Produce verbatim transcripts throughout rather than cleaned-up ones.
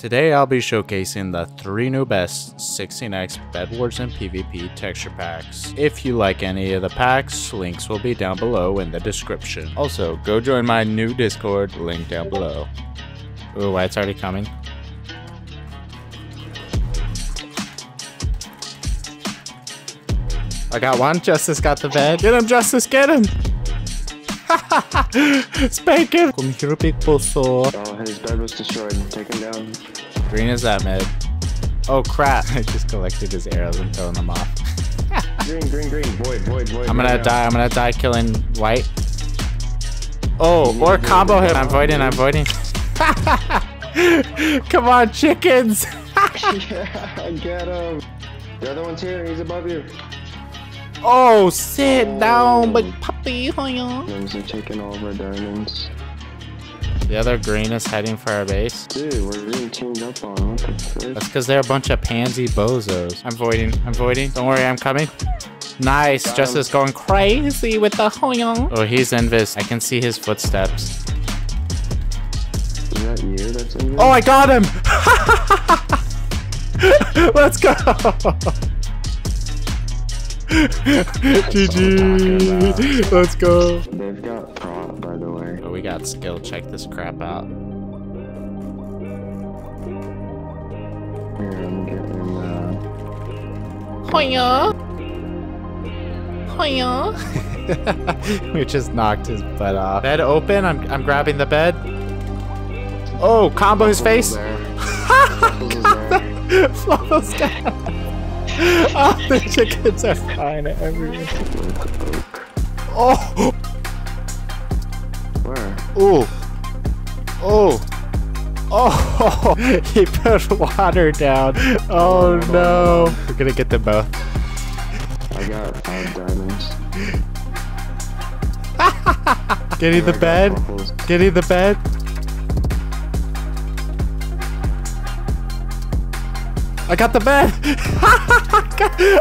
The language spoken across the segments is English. Today I'll be showcasing the three new best sixteen X Bedwars and PvP texture packs. If you like any of the packs, links will be down below in the description. Also, go join my new Discord, link down below. Ooh, it's already coming. I got one, Justice got the bed. Get him, Justice, get him! Spank him! Come here, big bozo. Oh, his bed was destroyed. Take him down. Green is that mid. Oh crap! I just collected his arrows and throwing them off. green, green, green. Void, void, void. I'm gonna right die. Now. I'm gonna die killing white. Oh, or combo him. I'm voiding. I'm voiding. Come on, chickens! Yeah, get him. The other one's here. He's above you. Oh, sit oh. down, big puppy. Those are taking all of our diamonds. The other green is heading for our base. Dude, we're really teamed up on. That's because they're a bunch of pansy bozos. I'm voiding. I'm voiding. Don't worry, I'm coming. Nice. Got Justice him. Going crazy with the hoyong. Oh, he's invis. I can see his footsteps. Is that you? That's invis? Oh, I got him. Let's go. G G, let's go. They've got prompt, by the way. Oh, we got skill. Check this crap out. Here, I'm getting uh... Hoya. Hoya. We just knocked his butt off. Bed open. I'm I'm grabbing the bed. Oh, combo his face. Flows down. Oh, the chickens are fine everywhere. Oh! Where? Ooh! Oh! Oh! He put water down. Oh no! We're gonna get them both. I got five diamonds. Getting the bed. Getting the bed. I got the bed!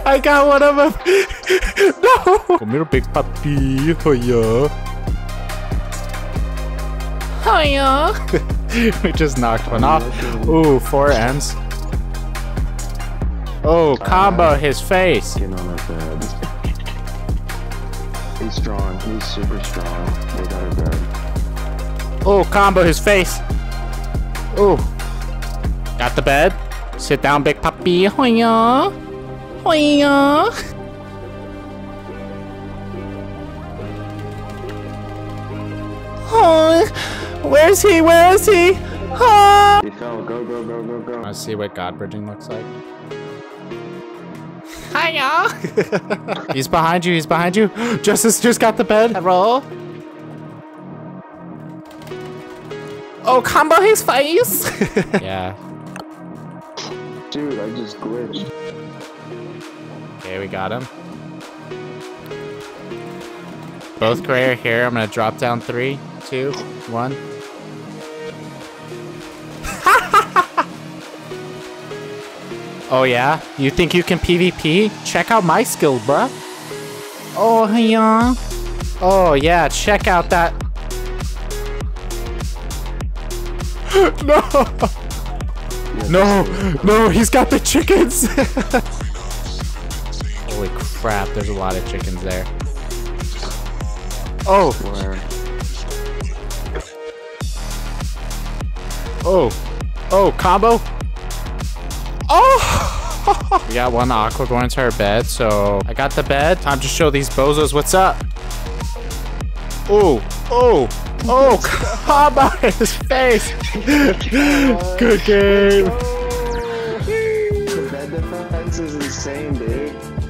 I got one of them! No! Come here, big puppy. Hoya. Hoya. We just knocked one off. Ooh, four ends. Oh, combo his face. Get on that bed. He's strong. He's super strong. They got a bed. Oh, combo his face. Ooh. Got the bed. Sit down, big puppy. Hoya. Hoya. Oh, where's he? Where is he? Oh. He fell. Go, go, go, go, go. I see what God bridging looks like. Hiya. He's behind you. He's behind you. Justice just got the bed. Roll. Oh, combo his face. Yeah. Dude, I just glitched. Okay, we got him. Both gray are here. I'm gonna drop down three, two, one. Oh yeah? You think you can PvP? Check out my skill, bruh. Oh yeah. Oh yeah, check out that. No! No, no, he's got the chickens. Holy crap, there's a lot of chickens there. Oh. Oh. Oh, combo. Oh. We got one aqua going to her bed, so I got the bed. Time to show these bozos what's up. Oh, oh. Oh, combo his face! Good game! The bed defense is insane, dude.